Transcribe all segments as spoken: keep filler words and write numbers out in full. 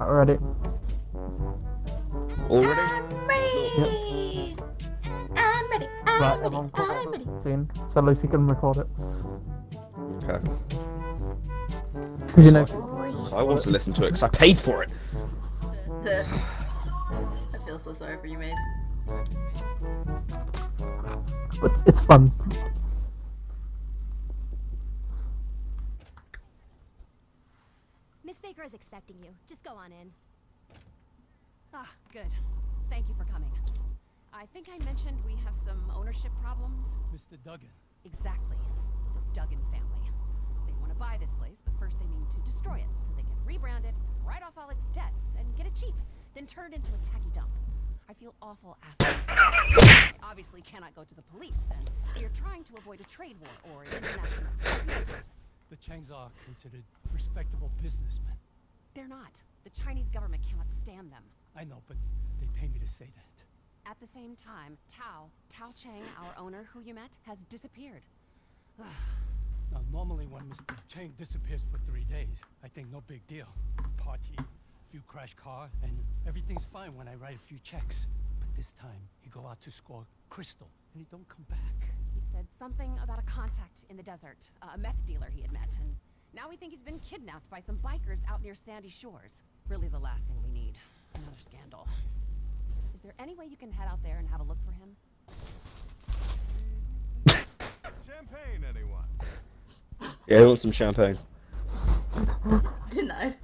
Already. Already? I'm ready! Yep. I'm ready! I'm right, ready! I'm, I'm ready! Scene, so Lucy can record it. Okay. Because you know... Like, I want to listen to it because I paid for it! I feel so sorry for you, Maze. It's, it's fun. Miss Baker is expecting you. Just go on in. Ah, good. Thank you for coming. I think I mentioned we have some ownership problems. Mister Duggan. Exactly. The Duggan family. They want to buy this place, but first they need to destroy it so they can rebrand it, write off all its debts, and get it cheap, then turn it into a tacky dump. I feel awful asking. I obviously cannot go to the police, and they are trying to avoid a trade war or an international dispute. The Changs are considered respectable businessmen. They're not. The Chinese government cannot stand them. I know, but they pay me to say that. At the same time, Tao, Tao Chang, our owner, who you met, has disappeared. Now, normally when Mister Chang disappears for three days, I think no big deal. Party, few crash car, and everything's fine when I write a few checks. But this time, he go out to score crystal, and he don't come back. He said something about a contact in the desert, uh, a meth dealer he had met, and now we think he's been kidnapped by some bikers out near Sandy Shores. Really the last thing we need. Another scandal. Is there any way you can head out there and have a look for him? Champagne, anyone? Yeah, I want some champagne. Denied.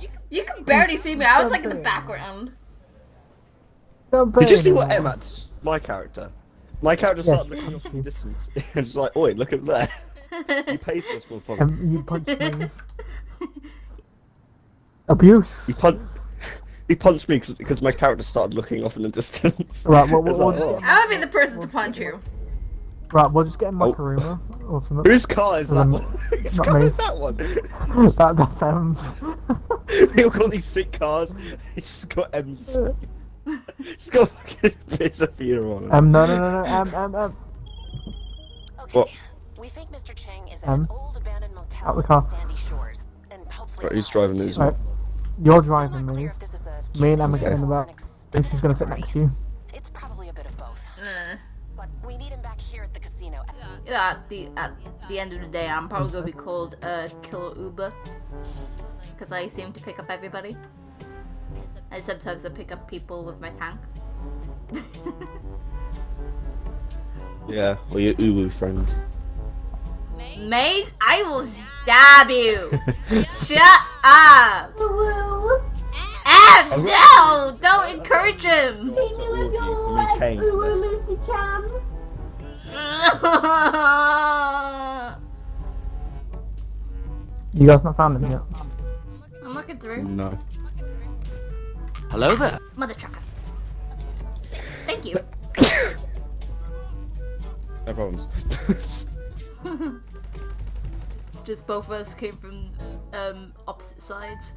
You, you can barely see me. I was like in the background. Did you see what Emma? My character. My character started looking off from distance and just like, oi, look at that. You paid for this one for me. Um, you punched me. Abuse. You punched. He punched me because my character started looking off in the distance. Right, well, we'll, we'll like, oh. I would be the person we'll to punch you. Right, we'll just get in my Karuma. Oh. Whose car is um, that one? Whose car me. is that one? that, that's M's. People got these sick cars. It's got M's. It's got fucking bits of funeral on it. Um, no, no, no, no, M, M, M. Okay, what? We think Mister Chang is at um, an old abandoned motel out the car. Sandy Shores, and hopefully right, who's driving these? Right. You're driving these. Me and Emma get in the back. Lucy's gonna sit next to you. It's probably a bit of both. Mm. But we need him back here at the casino. Yeah, at the at the end of the day, I'm probably gonna be called uh, Killer Uber, because I seem to pick up everybody. And sometimes I pick up people with my tank. Yeah, or your Ubu friends. Maze, I will stab you. Shut up. Em, no, don't encourage him. Leave me with your life, Lucy Chan. You guys not found him yet? I'm looking through. No. Hello there. Mother trucker. Thank you. No problems. Just both of us came from um, opposite sides.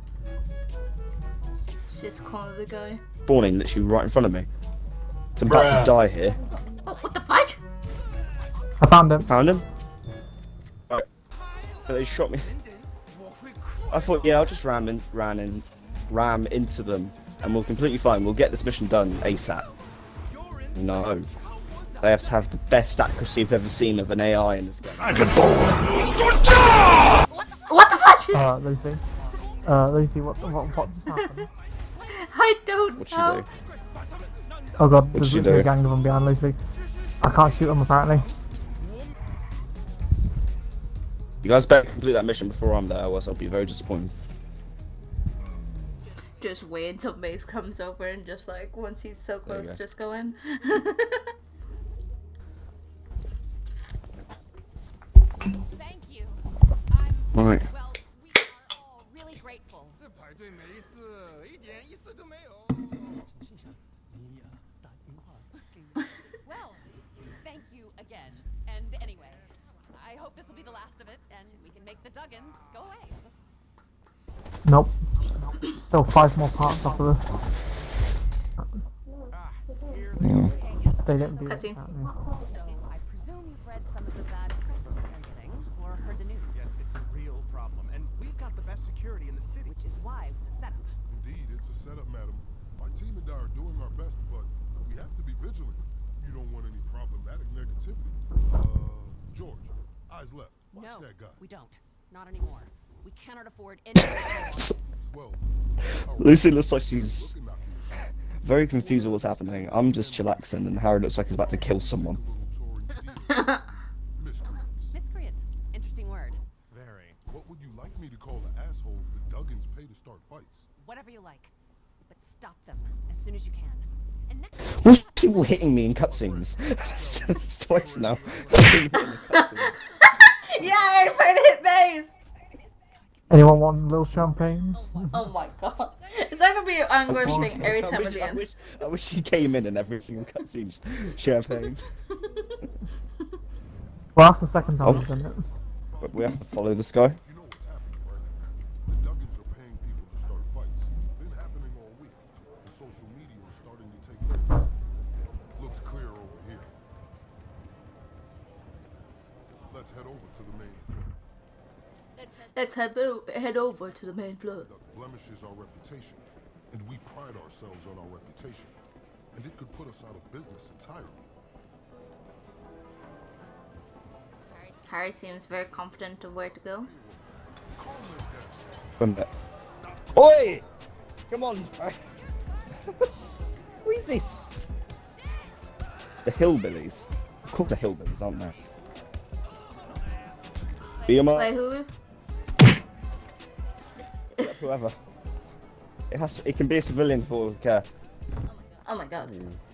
Just corner the guy. Spawning literally right in front of me. So I'm about to die here. Oh, what the fudge? I found him. I found him? Right. But they shot me. I thought, yeah, I'll just ram in, ran in, ram into them and we'll completely fine. We'll get this mission done ASAP. No. They have to have the best accuracy I've ever seen of an A I in this game. What the fuck? Uh, Lucy. Uh, Lucy, what, what, what just happened? I don't What'd know. What'd she do? Oh god, What'd there's a gang of them behind Lucy. I can't shoot them apparently. You guys better complete that mission before I'm there, or else I'll be very disappointed. Just wait until Maze comes over and just like, once he's so close, go. just go in. Thank you. I'm all right. Well, we are all really grateful. Well, thank you again. And anyway, I hope this will be the last of it and we can make the Duggans go away. Nope. Still five more parts after this. Yeah. They didn't do that. So I presume you've read some of the bad press or heard the news. Yes, it's a real problem, and we've got the best security in the city, which is why it's a setup. vigilant. You don't want any problematic negativity. Uh, George, eyes left. Watch no, that guy. We don't. Not anymore. We cannot afford any. Well, Lucy looks like she's very confused at what's happening. I'm just chillaxing, and Harry looks like he's about to kill someone. Miscreant. Interesting word. Very. What would you like me to call the assholes the Duggans pay to start fights? Whatever you like, but stop them as soon as you can. And next What's people hitting me in cutscenes? It's twice now. Yeah, I played it, Maze. Anyone want a little champagne? Oh my god. Is that gonna be an ongoing oh, thing every time at the end? I wish she came in and every single cutscene's champagne. Well, that's the second time I've done it. But we have to follow this guy. Let's head, head over to the main floor. Blemishes our reputation, and we pride ourselves on our reputation, and it could put us out of business entirely. Harry, Harry seems very confident of where to go. Come back. Oi! Come on! Who is this? The hillbillies. Of course, the hillbillies, aren't they? Wait, wait who? Whoever. It has to, it can be a civilian for all we care. Oh my god.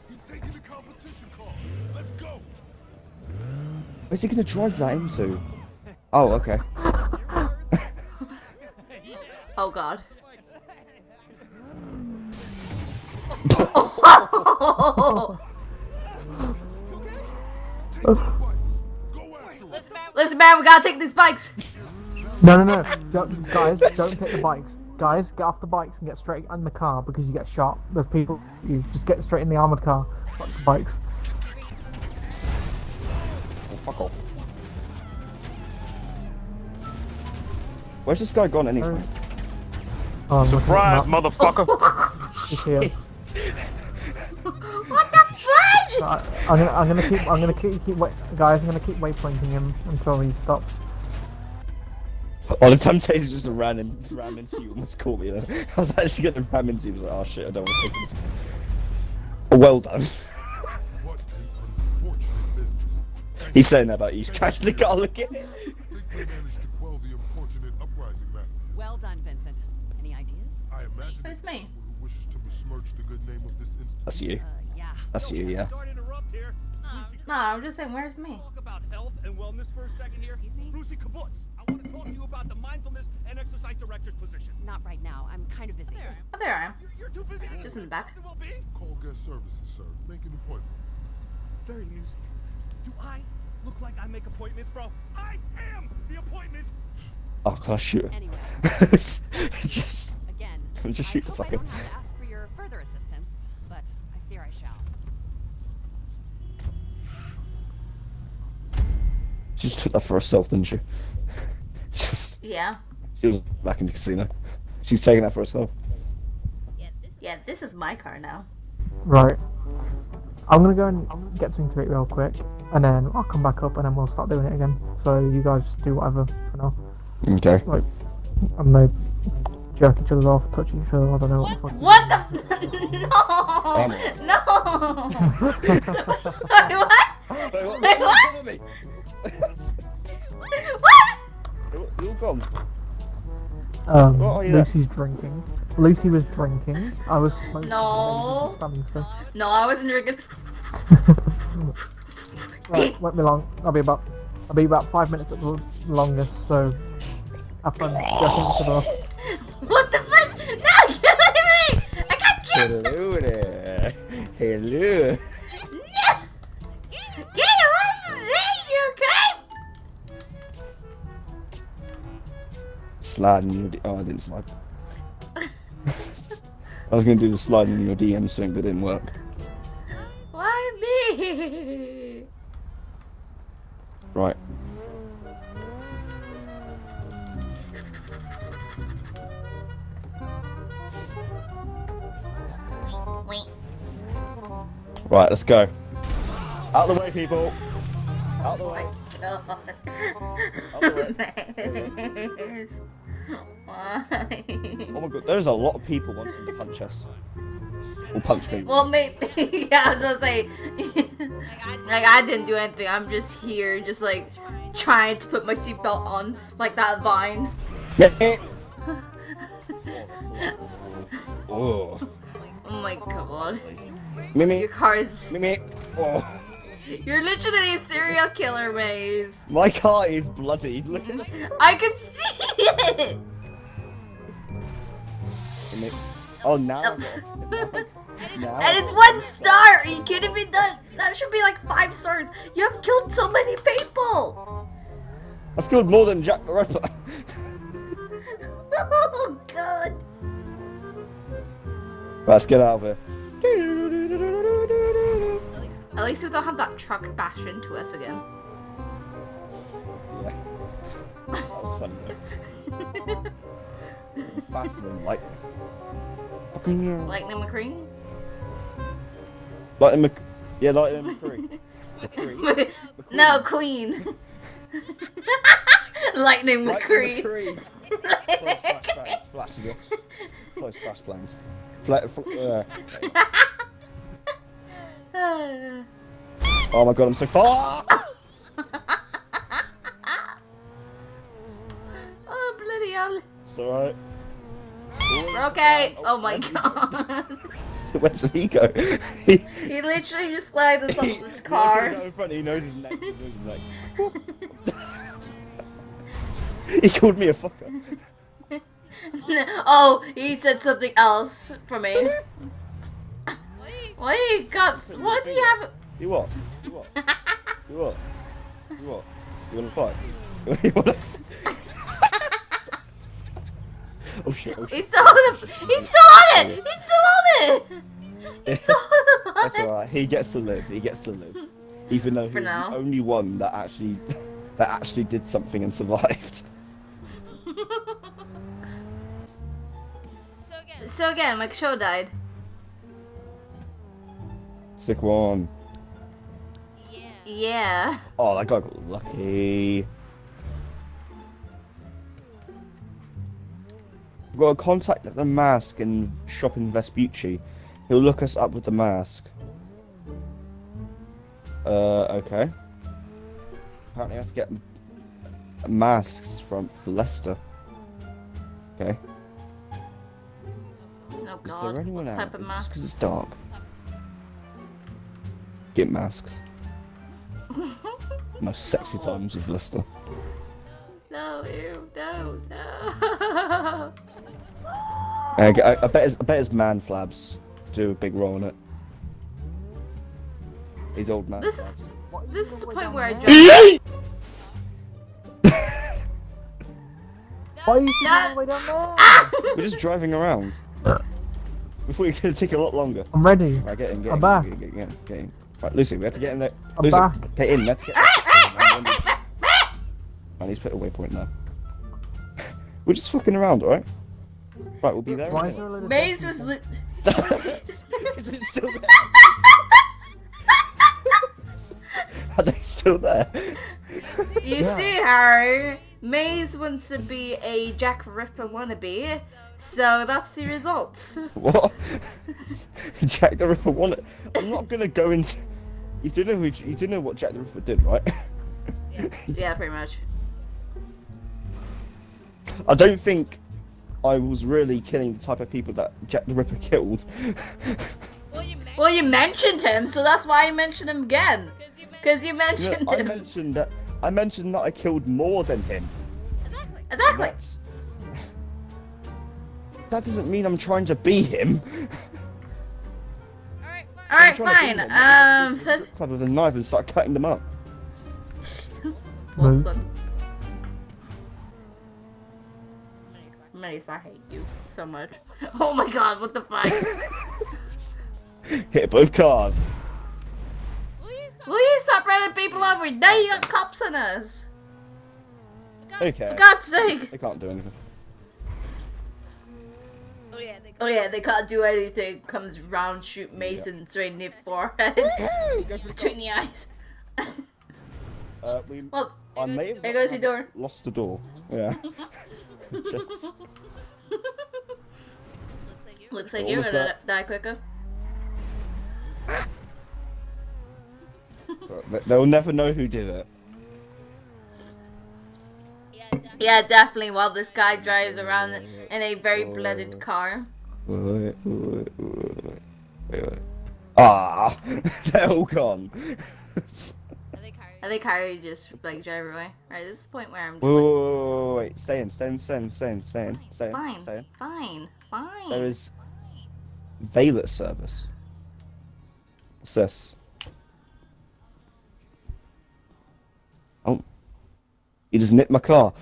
He's taking the competition car. Let's go. Where's he gonna drive that into? Oh, okay. Oh god. Listen man, we gotta take these bikes! No, no, no, don't, guys, don't take the bikes. Guys, get off the bikes and get straight in the car because you get shot. There's people, you just get straight in the armoured car. Fuck the bikes. Oh, fuck off. Where's this guy gone anyway? Oh, surprise, motherfucker! He's here. What the fudge? I, I'm, gonna, I'm gonna keep, I'm gonna keep, keep wait, guys, I'm gonna keep waypointing him until he stops. Oh, the temptation just ran, in, ran into you, almost caught me then. I was actually gonna ram into you, I was like, oh shit, I don't want to take this. Oh, well done. He's saying that about you, crash the car, look at it. Well done, Vincent. Any ideas? I imagine who's me? Who wishes to besmirch the good name of this institution. That's you. Uh, yeah. That's you, yeah. No, I'm just saying, where's me? Talk about health and wellness for a second here. Excuse me? Lucy Kibbutz, I want to talk to you about the mindfulness and exercise director's position. Not right now. I'm kind of busy. There oh, there I am. You're, you're too busy. Just in the back. Call guest services, sir. Make an appointment. Very music. Do I look like I make appointments, bro? I am the appointment. Oh, gosh, shoot. Anyway. It's just... Again, just shoot I the hope fucker. I don't have to ask for your further assistance, but I fear I shall. She just took that for herself, didn't she? Just yeah. She was back in the casino. She's taking that for herself. Yeah, this, yeah, this is my car now. Right. I'm gonna go and I'm gonna get something to eat real quick, and then I'll come back up, and then we'll start doing it again. So you guys just do whatever for now. Okay. Like, I'm no jerk each other off, touch each other. I don't know what. What, what the? No! No! Wait, what? Wait, what? Wait, what? Wait, what? What? You're gone. Um, what are you Lucy's there? Drinking. Lucy was drinking. I was smoking. No. No, no, I wasn't drinking. Right, won't be long. I'll be about. I'll be about five minutes at the longest. So, have fun. What the fuck? No, you're leaving me. I can't get it. Hello there. Hello. Sliding your D oh, I didn't slide. I was gonna do the sliding in your D Ms thing, but it didn't work. Why me? Right. Wait, wait. Right, let's go. Out of the way, people. Out of the way. Oh my god. Why? Oh my god, there's a lot of people wanting to punch us. Or punch me. Well, maybe. Yeah, I was gonna say. Like, I didn't do anything. I'm just here, just like trying to put my seatbelt on, like that vine. Yeah. Oh. Oh my god. Mimi. Your car is. Mimi. Oh. You're literally a serial killer, Maze. My car is bloody. Look at the... I can see it. Mimi. Oh, now. Oh. Now. And it's one star. Are you kidding me? That that should be like five stars. You have killed so many people. I've killed more than Jack the Ripper. Oh god. Right, let's get out of here. At least we don't have that truck bash into us again. Yeah. That was fun though. Faster than lightning. Lightning, lightning McCree? Lightning Mc... Yeah, Lightning McCree. McCree. No, Queen. Lightning McCree. Lightning McCree. Flash flashbangs. Close flashbangs. Flash flashbangs. Oh my god, I'm so far! Oh, bloody hell. It's alright. We're okay. Oh, oh my god. Where did he go? He, he literally just slid us off the car. He, in front, he knows his neck. He knows his neck. He called me a fucker. No, oh, he said something else for me. Why you got? What do you have? You what? You what? You what? You what? You wanna fight? You wanna? Oh shit! Oh shit! He's still on it! He's still on it! He's still on it! He's still on it! That's alright. He gets to live. He gets to live, even though he's the only one that actually that actually did something and survived. So again, so again, my show died. Sick one. Yeah. Yeah. Oh, that guy got lucky. We've got a contact at the mask and shop in Vespucci. He'll look us up with the mask. Uh, okay. Apparently I have to get masks from Leicester. Okay. Oh god, is there anyone else? What type of mask? Because it's dark. Get masks. Most sexy times with Leicester. No, ew, no, no. I, I, I bet his, I bet his man flabs do a big role in it. His old man. This flabs. Is this is the point where I jump. Why are you all the way down there? We're just driving around. We thought it was gonna take a lot longer. I'm ready. Right, get in, get in, I'm get in, back. Get in, get in, get in. Right, Lucy, we have to get in there. I'm Lucy, back. Get in, let's get in. I need to put a waypoint now. We're just fucking around, alright? Right, we'll be there. Why is there a little Maze is li- Is it still there? Are they still there? You yeah. See, Harry, Maze wants to be a Jack Ripper wannabe, so that's the result. What? Jack the Ripper wannabe? I'm not gonna go into... You do know, who, you do know what Jack the Ripper did, right? Yeah. Yeah, pretty much. I don't think I was really killing the type of people that Jack the Ripper killed. Well, you, well, you mentioned him, so that's why I mentioned him again. Because you mentioned, you know, him. I mentioned that I mentioned that I killed more than him. Exactly. Exactly. That's, that doesn't mean I'm trying to be him. All right, fine. All right, fine. Um, I'm going to the club with a knife and start cutting them up. Well, Maze, I hate you so much. Oh my god, what the fuck? Hit both cars. Will you stop, Will you stop running people over? Now you got cops on us. Okay. For God's sake. I can't do anything. Oh yeah, they can't, oh, yeah, they can't do anything. Comes round, shoot Mason straight in the forehead. Between the eyes. uh, we, well, I may have there goes your door. Lost the door. Yeah. Just... Looks like you're gonna die quicker. They'll never know who did it. Yeah, definitely, while this guy drives around in a very blooded car. Wait, wait, wait, wait. Ah, they're all gone. I think Harry just, like, drive away. Alright, this is the point where I'm just whoa, like... Whoa, whoa, wait, stay in, stay in, stay in, stay in, stay in, stay in. Fine, stay in. fine, fine. There is... Valet service. What's this? Oh. You just nipped my car.